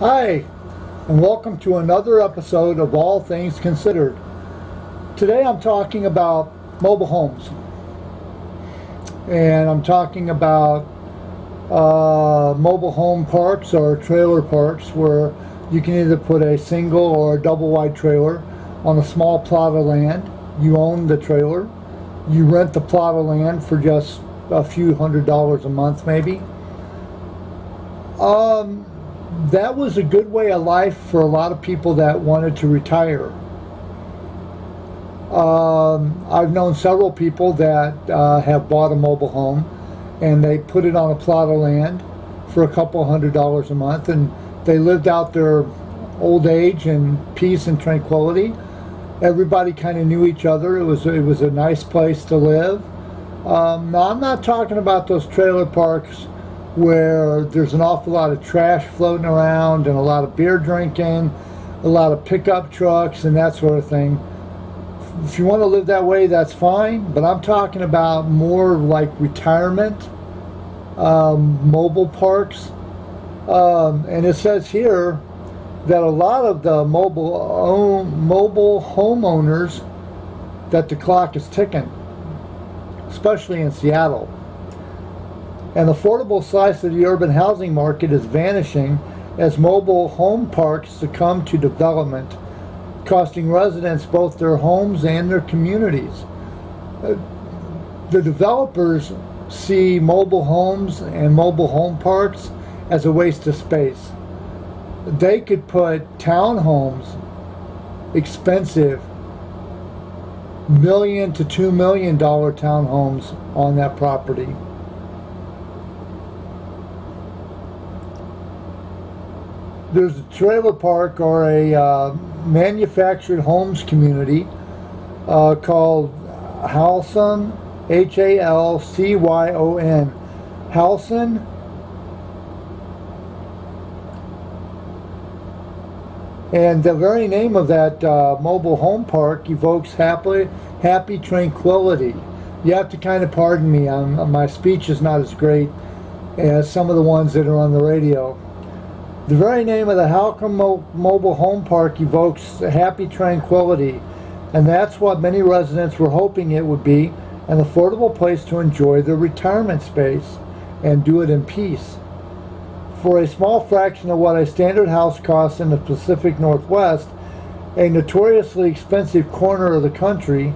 Hi, and welcome to another episode of All Things Considered. Today I'm talking about mobile homes, and I'm talking about mobile home parks or trailer parks where you can either put a single or a double wide trailer on a small plot of land. You own the trailer, you rent the plot of land for just a few $100s a month maybe. That was a good way of life for a lot of people that wanted to retire. I've known several people that have bought a mobile home, and they put it on a plot of land for a couple $100s a month, and they lived out their old age in peace and tranquility. Everybody kind of knew each other. It was a nice place to live. Now I'm not talking about those trailer parks where there's an awful lot of trash floating around and a lot of beer drinking, a lot of pickup trucks and that sort of thing. If you want to live that way, that's fine, but I'm talking about more like retirement mobile parks. And it says here that a lot of the mobile homeowners, that the clock is ticking, especially in Seattle. An affordable slice of the urban housing market is vanishing as mobile home parks succumb to development, costing residents both their homes and their communities. The developers see mobile homes and mobile home parks as a waste of space. They could put townhomes, expensive $1 to $2 million townhomes on that property. There's a trailer park or a manufactured homes community called Halcyon, H-A-L-C-Y-O-N. Halcyon, and the very name of that mobile home park evokes happy tranquility. You have to kind of pardon me, my speech is not as great as some of the ones that are on the radio. The very name of the Halcyon Mobile Home Park evokes happy tranquility, and that's what many residents were hoping it would be, an affordable place to enjoy their retirement space and do it in peace. For a small fraction of what a standard house costs in the Pacific Northwest, a notoriously expensive corner of the country,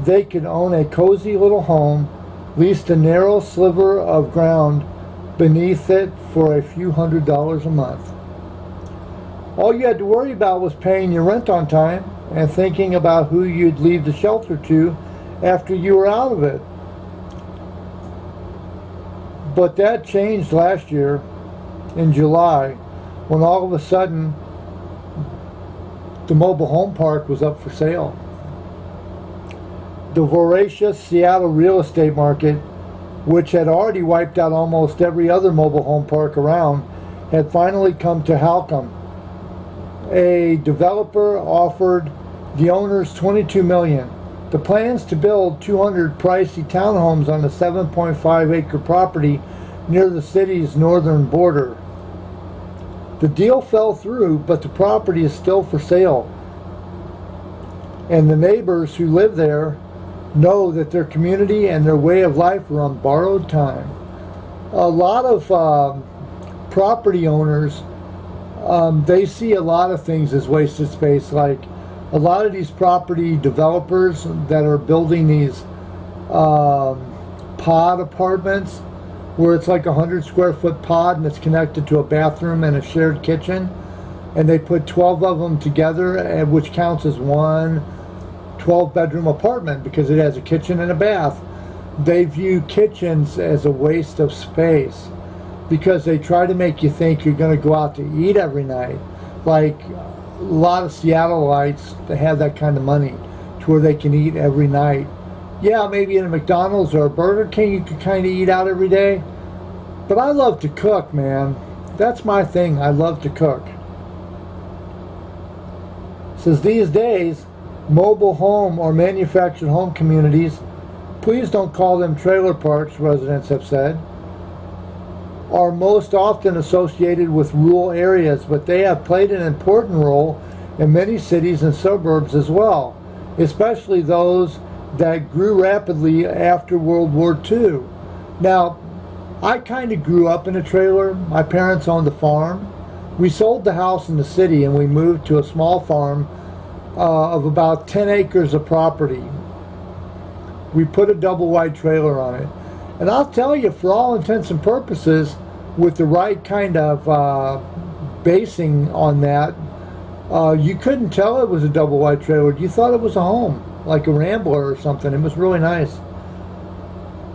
they could own a cozy little home, leased a narrow sliver of ground beneath it for a few $100s a month. All you had to worry about was paying your rent on time and thinking about who you'd leave the shelter to after you were out of it. But that changed last year in July, when all of a sudden the mobile home park was up for sale. The voracious Seattle real estate market, which had already wiped out almost every other mobile home park around, had finally come to Halcyon. A developer offered the owners $22 million. The plans to build 200 pricey townhomes on a 7.5-acre property near the city's northern border. The deal fell through, but the property is still for sale, and the neighbors who live there know that their community and their way of life were on borrowed time. A lot of property owners, they see a lot of things as wasted space. Like a lot of these property developers that are building these pod apartments, where it's like a 100-square-foot pod and it's connected to a bathroom and a shared kitchen, and they put 12 of them together, which counts as one 12-bedroom apartment because it has a kitchen and a bath. They view kitchens as a waste of space because they try to make you think you're going to go out to eat every night. Like a lot of Seattleites, they have that kind of money to where they can eat every night. Yeah, maybe in a McDonald's or a Burger King you can kind of eat out every day, but I love to cook, man. That's my thing. I love to cook. Says these days, mobile home or manufactured home communities, please don't call them trailer parks, residents have said, are most often associated with rural areas, but they have played an important role in many cities and suburbs as well, especially those that grew rapidly after World War II. Now, I kind of grew up in a trailer. My parents owned a farm. We sold the house in the city and we moved to a small farm of about 10 acres of property. We put a double-wide trailer on it. And I'll tell you, for all intents and purposes, with the right kind of basing on that, you couldn't tell it was a double-wide trailer. You thought it was a home, like a Rambler or something. It was really nice.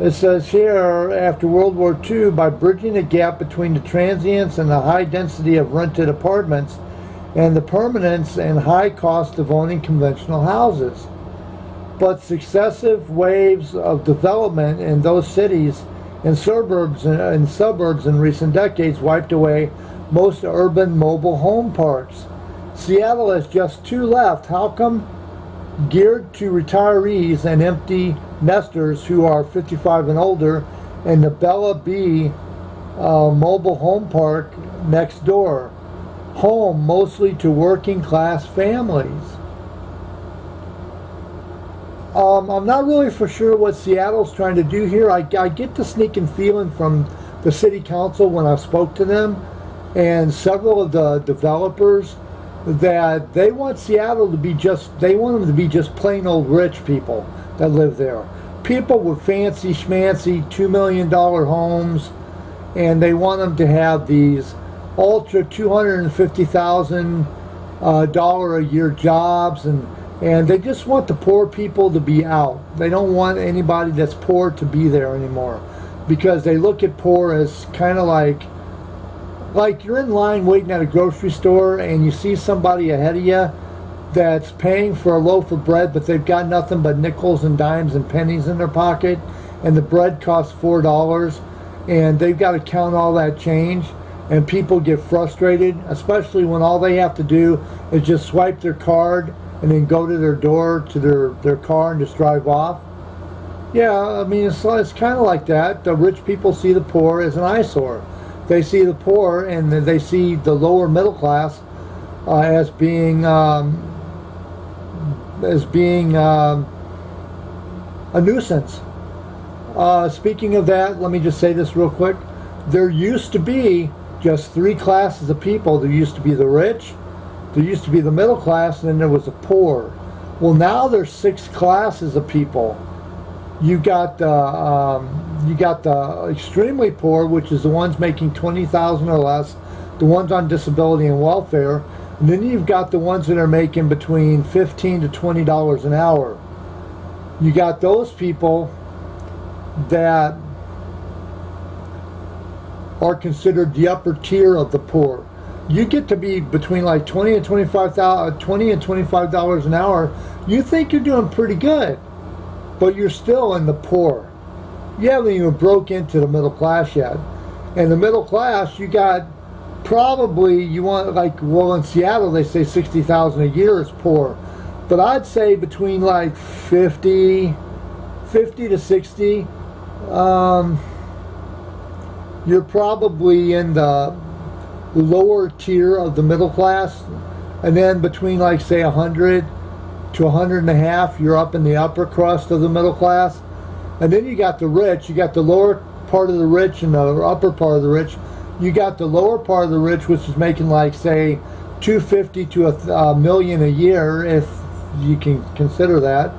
It says here, after World War II, by bridging the gap between the transients and the high density of rented apartments and the permanence and high cost of owning conventional houses. But successive waves of development in those cities and suburbs in recent decades wiped away most urban mobile home parks. Seattle has just two left. How come? Geared to retirees and empty nesters who are 55 and older, and the Bella B mobile home park next door. Home mostly to working class families. I'm not really for sure what Seattle's trying to do here. I get the sneaking feeling from the city council when I spoke to them and several of the developers that they want Seattle to be just, they want them to be just plain old rich people that live there. People with fancy schmancy $2 million homes, and they want them to have these ultra $250,000 a year jobs, and they just want the poor people to be out. They don't want anybody that's poor to be there anymore, because they look at poor as kind of like you're in line waiting at a grocery store and you see somebody ahead of you that's paying for a loaf of bread, but they've got nothing but nickels and dimes and pennies in their pocket, and the bread costs $4, and they've got to count all that change, and people get frustrated, especially when all they have to do is just swipe their card and then go to their door, to their car, and just drive off. Yeah, I mean, it's kind of like that. The rich people see the poor as an eyesore. They see the poor and they see the lower middle class as being a nuisance. Speaking of that, let me just say this real quick. There used to be just three classes of people. There used to be the rich, there used to be the middle class, and then there was the poor. Well, now there's six classes of people. You got the extremely poor, which is the ones making $20,000 or less, the ones on disability and welfare, and then you've got the ones that are making between $15 to $20 an hour. You got those people that are considered the upper tier of the poor. You get to be between like $20 and $25 an hour. You think you're doing pretty good, but you're still in the poor. You haven't even broke into the middle class yet. And the middle class, you got probably, you want like, well, in Seattle they say $60,000 a year is poor, but I'd say between like 50 to 60, you're probably in the lower tier of the middle class, and then between like say 100 to 100 and a half, you're up in the upper crust of the middle class. And then you got the rich. You got the lower part of the rich and the upper part of the rich. You got the lower part of the rich, which is making like say $250 to $1 million a year, if you can consider that.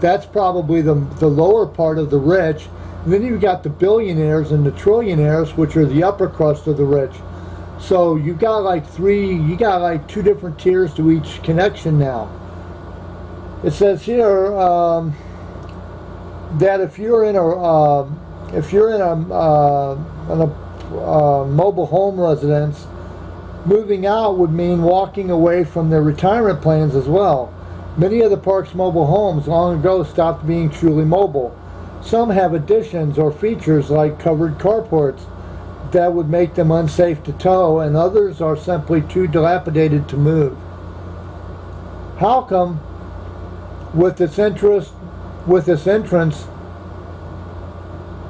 That's probably the lower part of the rich. And then you've got the billionaires and the trillionaires, which are the upper crust of the rich. So you've got like two different tiers to each connection now. It says here that if you're in a mobile home residence, moving out would mean walking away from their retirement plans as well. Many of the park's mobile homes long ago stopped being truly mobile. Some have additions or features like covered carports that would make them unsafe to tow, and others are simply too dilapidated to move. Halcyon, with its entrance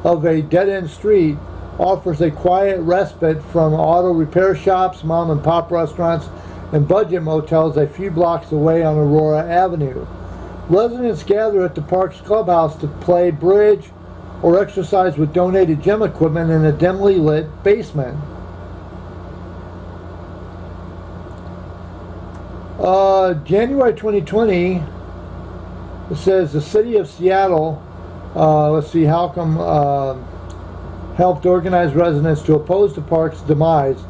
of a dead-end street, offers a quiet respite from auto repair shops, mom and pop restaurants, and budget motels a few blocks away on Aurora Avenue. Residents gather at the park's clubhouse to play bridge or exercise with donated gym equipment in a dimly lit basement. January 2020, it says the city of Seattle, let's see, Halcyon helped organize residents to oppose the park's demise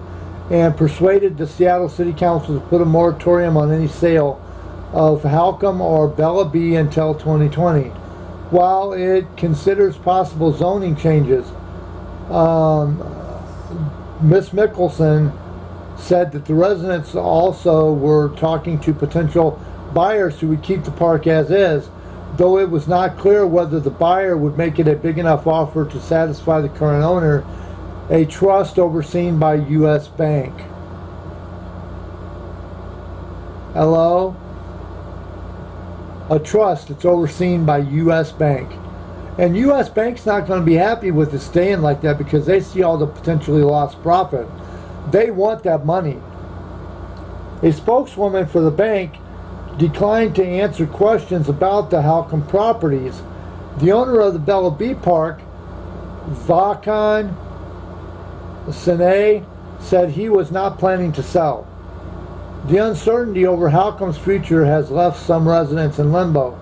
and persuaded the Seattle City Council to put a moratorium on any sale of Halcyon or Bella B until 2020, while it considers possible zoning changes. Ms. Mickelson said that the residents also were talking to potential buyers who would keep the park as is, though it was not clear whether the buyer would make it a big enough offer to satisfy the current owner, a trust overseen by U.S. Bank. Hello? A trust that's overseen by U.S. Bank. And U.S. Bank's not going to be happy with it staying like that because they see all the potentially lost profit. They want that money. A spokeswoman for the bank declined to answer questions about the Halcyon properties. The owner of the Bella B Park, Vakhan Sane, said he was not planning to sell. The uncertainty over Halcyon's future has left some residents in limbo,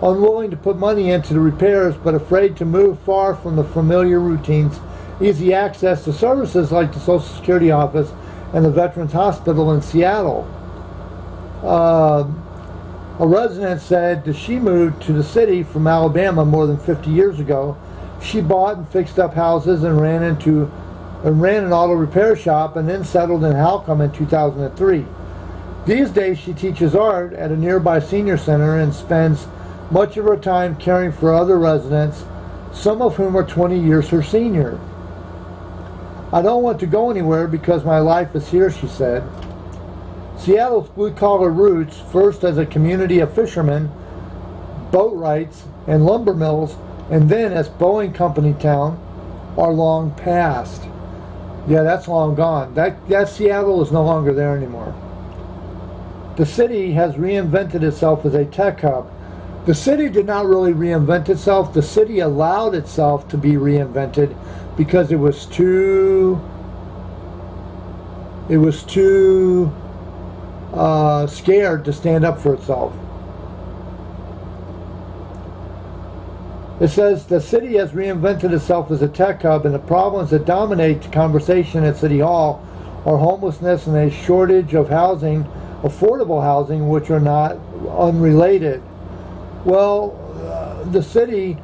unwilling to put money into the repairs but afraid to move far from the familiar routines, easy access to services like the Social Security office and the Veterans Hospital in Seattle. A resident said that she moved to the city from Alabama more than 50 years ago. She bought and fixed up houses and ran an auto repair shop and then settled in Halcyon in 2003. These days she teaches art at a nearby senior center and spends much of her time caring for other residents, some of whom are 20 years her senior. I don't want to go anywhere because my life is here, she said. Seattle's blue-collar roots, first as a community of fishermen, boat rights, and lumber mills, and then as Boeing Company town, are long past. Yeah, that's long gone. That Seattle is no longer there anymore. The city has reinvented itself as a tech hub. The city did not really reinvent itself. The city allowed itself to be reinvented because it was too scared to stand up for itself. It says the city has reinvented itself as a tech hub, and the problems that dominate the conversation at City Hall are homelessness and a shortage of housing, affordable housing, which are not unrelated. Well, the city,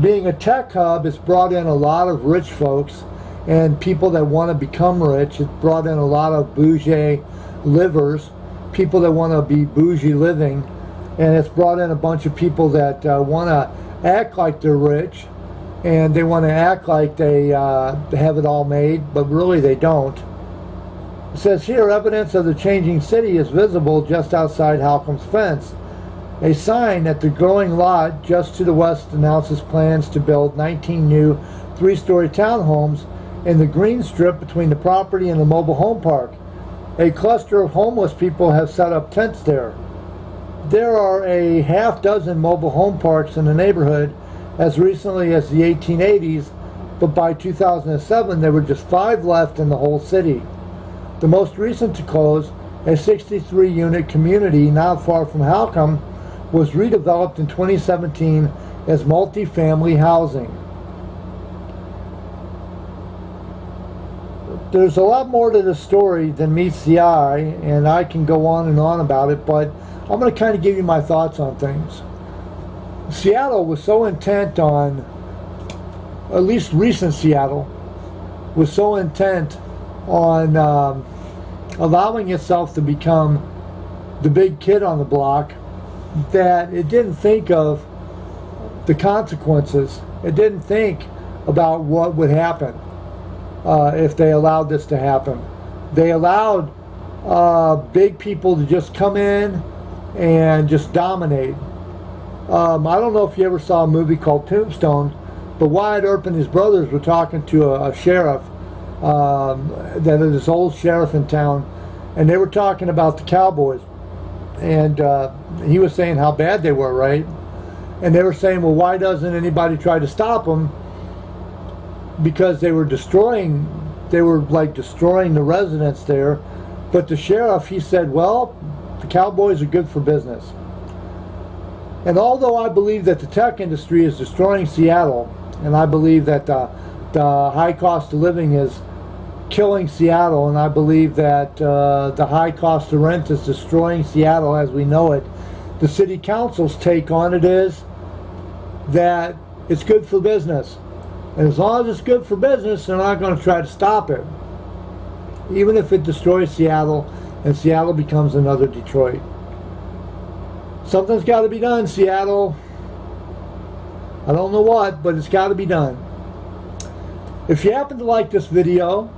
being a tech hub, has brought in a lot of rich folks and people that want to become rich. It's brought in a lot of bougie livers, people that want to be bougie living, and it's brought in a bunch of people that want to act like they're rich and they want to act like they have it all made, but really they don't. It says here, evidence of the changing city is visible just outside Halcyon's fence. A sign at the growing lot just to the west announces plans to build 19 new three-story townhomes in the green strip between the property and the mobile home park. A cluster of homeless people have set up tents there. There are a half dozen mobile home parks in the neighborhood as recently as the 1880s, but by 2007 there were just 5 left in the whole city. The most recent to close, a 63-unit community not far from Halcyon, was redeveloped in 2017 as multifamily housing. There's a lot more to this story than meets the eye, and I can go on and on about it, but I'm going to kind of give you my thoughts on things. Seattle was so intent on, at least recent Seattle, was so intent on allowing itself to become the big kid on the block that it didn't think of the consequences. It didn't think about what would happen if they allowed this to happen. They allowed big people to just come in and just dominate. I don't know if you ever saw a movie called Tombstone, But Wyatt Earp and his brothers were talking to a sheriff, that is this old sheriff in town, and they were talking about the Cowboys, and he was saying how bad they were, right? And they were saying, well, why doesn't anybody try to stop them? Because they were destroying, they were like destroying the residents there. But the sheriff, he said, well, the Cowboys are good for business. And although I believe that the tech industry is destroying Seattle, and I believe that the high cost of living is killing Seattle, and I believe that the high cost of rent is destroying Seattle as we know it, the city council's take on it is that it's good for business. And as long as it's good for business, they're not going to try to stop it, even if it destroys Seattle and Seattle becomes another Detroit. Something's got to be done, Seattle. I don't know what, but it's got to be done. If you happen to like this video,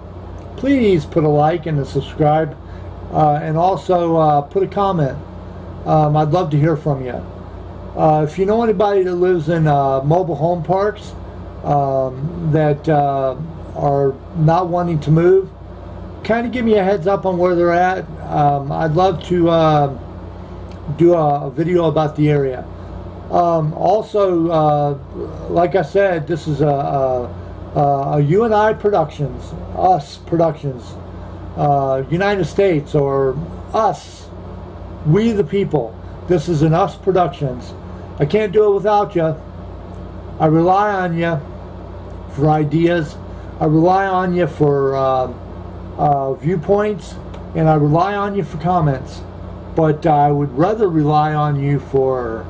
please put a like and a subscribe, and also put a comment. I'd love to hear from you. If you know anybody that lives in mobile home parks that are not wanting to move, kind of give me a heads up on where they're at. I'd love to do a video about the area. Also, like I said, this is a U&I Productions, Us Productions, United States, or Us, We the People. This is an Us Productions. I can't do it without you. I rely on you for ideas. I rely on you for viewpoints, and I rely on you for comments. But I would rather rely on you for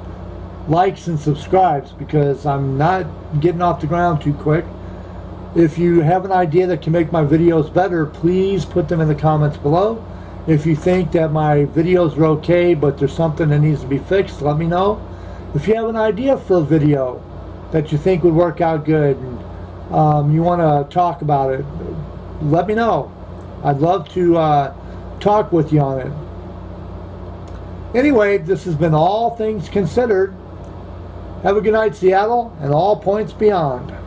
likes and subscribes, because I'm not getting off the ground too quick. If you have an idea that can make my videos better, please put them in the comments below. If you think that my videos are okay, but there's something that needs to be fixed, let me know. If you have an idea for a video that you think would work out good, and you want to talk about it, let me know. I'd love to talk with you on it. Anyway, this has been All Things Considered. Have a good night, Seattle, and all points beyond.